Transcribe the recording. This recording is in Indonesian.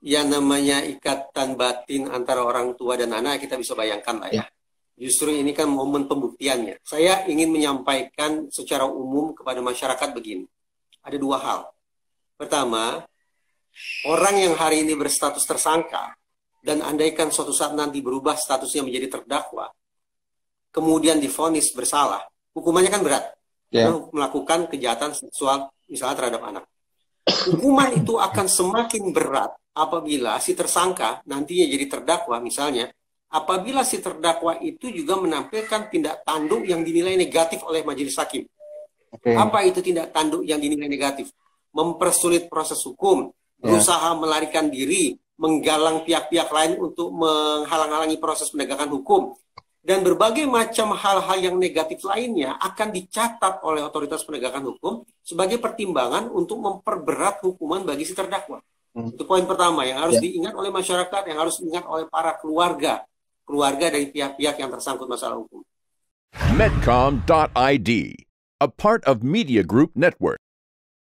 yang namanya ikatan batin antara orang tua dan anak kita bisa bayangkan lah ya. Justru ini kan momen pembuktiannya. Saya ingin menyampaikan secara umum kepada masyarakat begini. Ada dua hal. Pertama, orang yang hari ini berstatus tersangka dan andaikan suatu saat nanti berubah statusnya menjadi terdakwa, kemudian divonis bersalah, hukumannya kan berat. Melakukan kejahatan seksual misalnya terhadap anak. Hukuman itu akan semakin berat apabila si tersangka nantinya jadi terdakwa misalnya, apabila si terdakwa itu juga menampilkan tindak tanduk yang dinilai negatif oleh majelis hakim. Apa itu tindak tanduk yang dinilai negatif? Mempersulit proses hukum, berusaha melarikan diri, menggalang pihak-pihak lain untuk menghalang-halangi proses penegakan hukum, dan berbagai macam hal-hal yang negatif lainnya akan dicatat oleh otoritas penegakan hukum sebagai pertimbangan untuk memperberat hukuman bagi si terdakwa. Itu poin pertama yang harus diingat oleh masyarakat, yang harus diingat oleh para keluarga dari pihak-pihak yang tersangkut masalah hukum. Medcom.id, a part of Media Group Network.